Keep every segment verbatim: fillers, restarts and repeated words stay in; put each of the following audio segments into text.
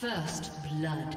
First blood.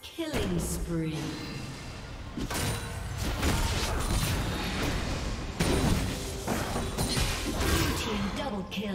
Killing spree. Blue team double kill.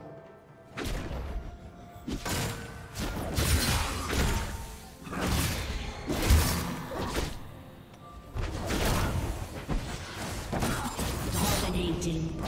Dominating.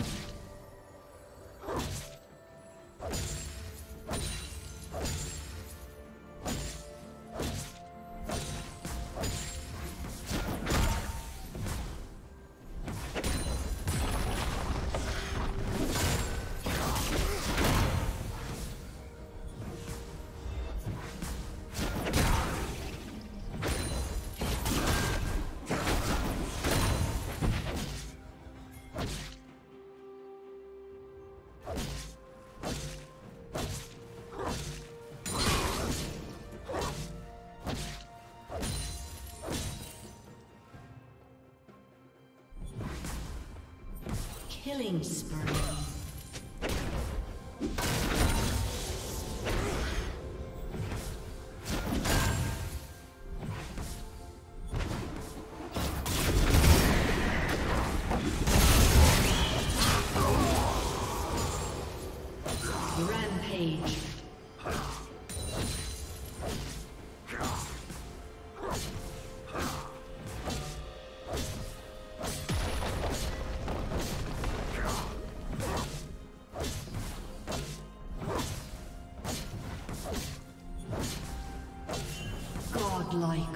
Killing spree. Like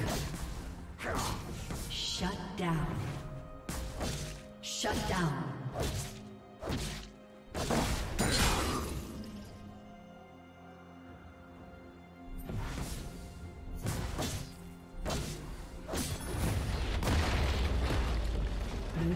shut down. Shut down. Blue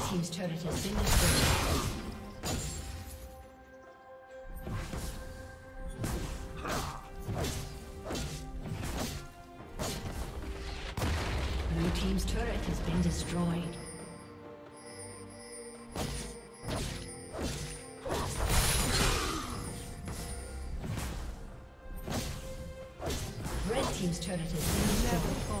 Team's turret has been destroyed. Blue team's turret has been destroyed. Red team's turret has been destroyed.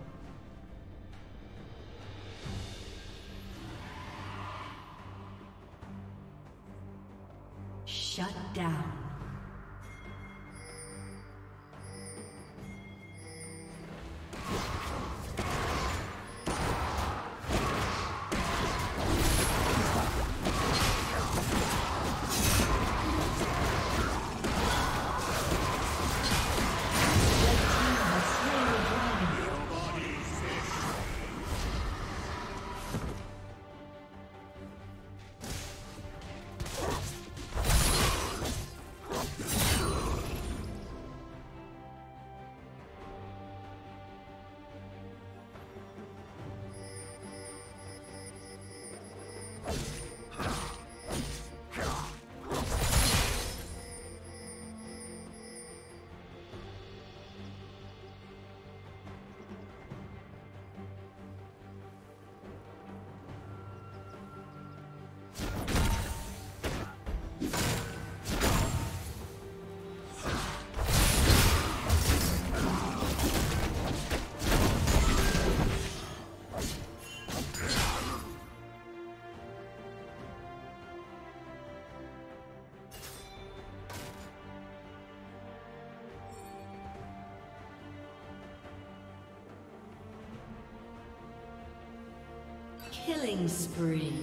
Shut down. Killing spree.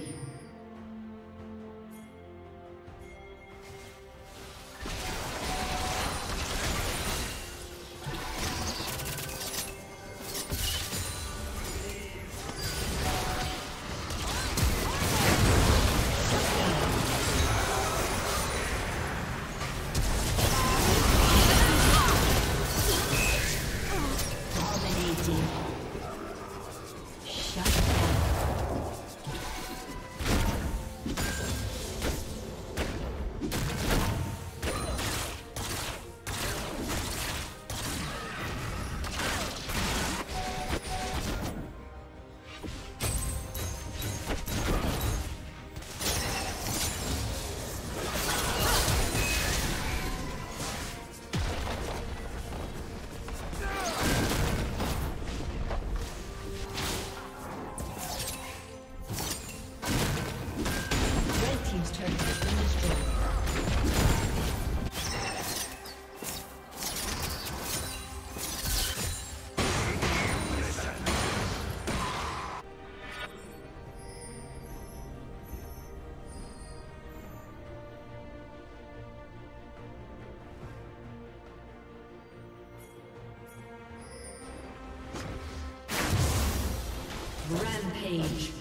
Rampage.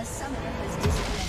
A summoner has disconnected.